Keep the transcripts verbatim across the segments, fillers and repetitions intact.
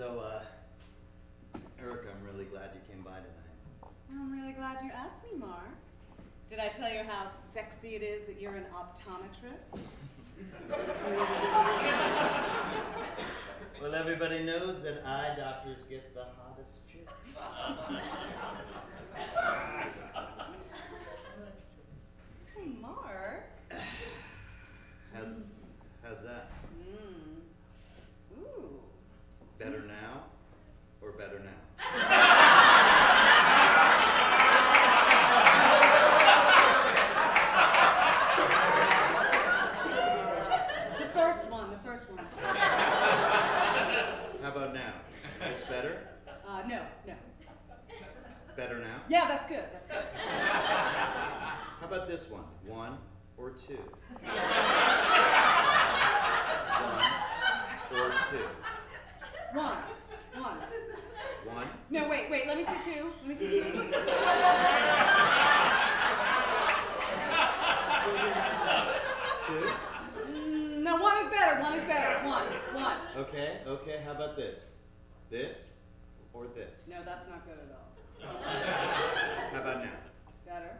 So, uh, Eric, I'm really glad you came by tonight. I'm really glad you asked me, Mark. Did I tell you how sexy it is that you're an optometrist? Well, everybody knows that eye doctors get the hottest chicks. Hey, Mark. How's, how's that? Mm. Ooh. Better now or better now? Better now? Yeah, that's good. That's good. How about this one? One or two? One or two? One. One. One? No, wait, wait. Let me see two. Let me see two. Two? Mm, no, one is better. One is better. One. One. Okay, okay. How about this? This or this? No, that's not good at all. How about now? Better.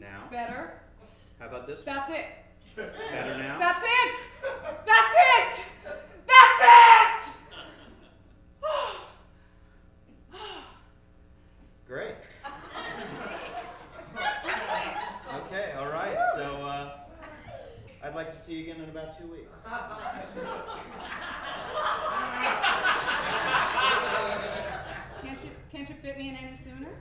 Now? Better. How about this one? That's it. Better now? That's it! That's it! That's it! Great. Okay, all right. So uh, I'd like to see you again in about two weeks. Can't you fit me in any sooner?